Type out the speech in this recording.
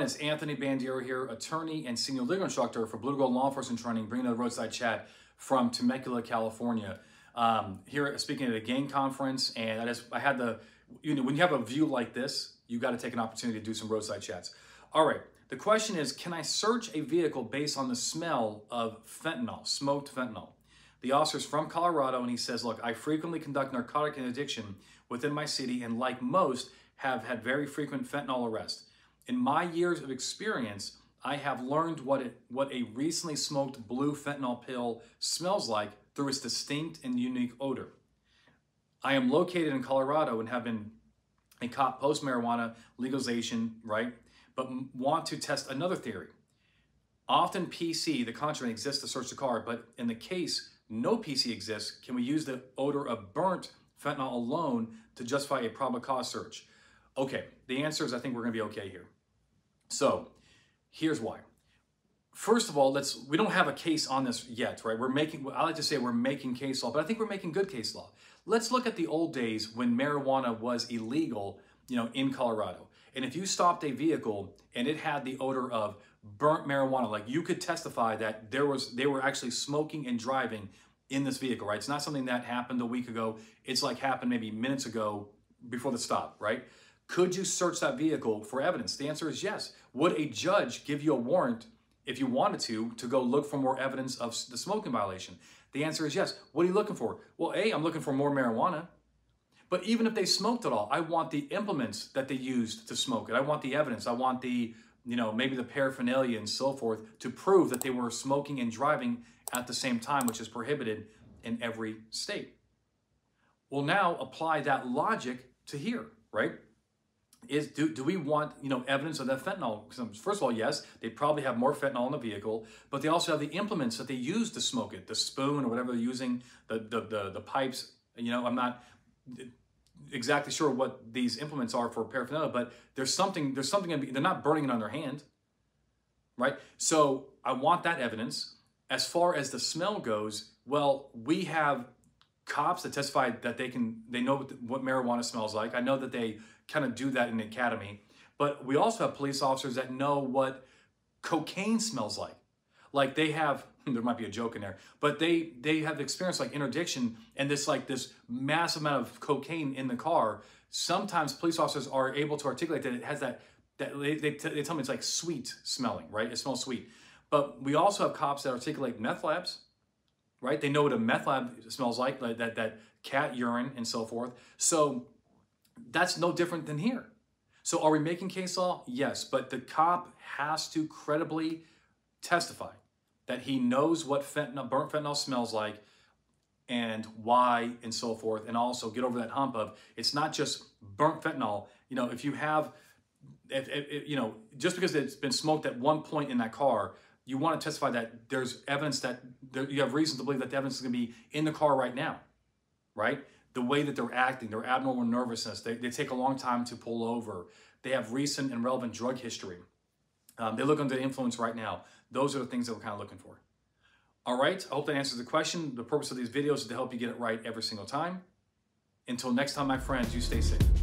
everyone, it's Anthony Bandiero here, attorney and senior legal instructor for Blue to Gold Law Enforcement Training, bringing you the Roadside Chat from Temecula, California. Here speaking at a gang conference, and when you have a view like this, you got to take an opportunity to do some roadside chats. All right, the question is, can I search a vehicle based on the smell of fentanyl, smoked fentanyl? The officer's from Colorado, and he says, look, I frequently conduct narcotic addiction within my city, and like most, have had very frequent fentanyl arrests. In my years of experience, I have learned what a recently smoked blue fentanyl pill smells like through its distinct and unique odor. I am located in Colorado and have been a cop post-marijuana legalization, right? But want to test another theory. Often PC, the contraband, exists to search the car, but in the case no PC exists, can we use the odor of burnt fentanyl alone to justify a probable cause search? Okay, the answer is I think we're going to be okay here. So here's why. First of all, we don't have a case on this yet, right? I like to say we're making case law, but I think we're making good case law. Let's look at the old days when marijuana was illegal, in Colorado. And if you stopped a vehicle and it had the odor of burnt marijuana, like you could testify that they were actually smoking and driving in this vehicle, right? It's not something that happened a week ago. It's like happened maybe minutes ago before the stop, right? Could you search that vehicle for evidence? The answer is yes. Would a judge give you a warrant if you wanted to go look for more evidence of the smoking violation? The answer is yes. What are you looking for? Well, A, I'm looking for more marijuana. But even if they smoked it all, I want the implements that they used to smoke it. I want the evidence. I want the, maybe the paraphernalia and so forth to prove that they were smoking and driving at the same time, which is prohibited in every state. Well, now apply that logic to here, right? Do we want evidence of that fentanyl? Because first of all, yes, they probably have more fentanyl in the vehicle, but they also have the implements that they use to smoke it, the spoon or whatever they're using, the pipes. I'm not exactly sure what these implements are for paraphernalia, but there's something they're not burning it on their hand, right? So I want that evidence. As far as the smell goes, well, we have cops that testify that they know what marijuana smells like. I know that they kind of do that in the academy, but we also have police officers that know what cocaine smells like. Like they have, there might be a joke in there, but they have experienced like interdiction and this massive amount of cocaine in the car. Sometimes police officers are able to articulate that it has they tell me it's like sweet smelling, right? It smells sweet. But we also have cops that articulate meth labs, right? They know what a meth lab smells like that cat urine and so forth. So that's no different than here. So are we making case law? Yes, but the cop has to credibly testify that he knows what burnt fentanyl smells like and why and so forth, and also get over that hump of it's not just burnt fentanyl. If you have, just because it's been smoked at one point in that car, you want to testify that there's evidence you have reason to believe that the evidence is going to be in the car right now, right? The way that they're acting, their abnormal nervousness, they take a long time to pull over. They have recent and relevant drug history. They look under the influence right now. Those are the things that we're kind of looking for. All right, I hope that answers the question. The purpose of these videos is to help you get it right every single time. Until next time, my friends, you stay safe.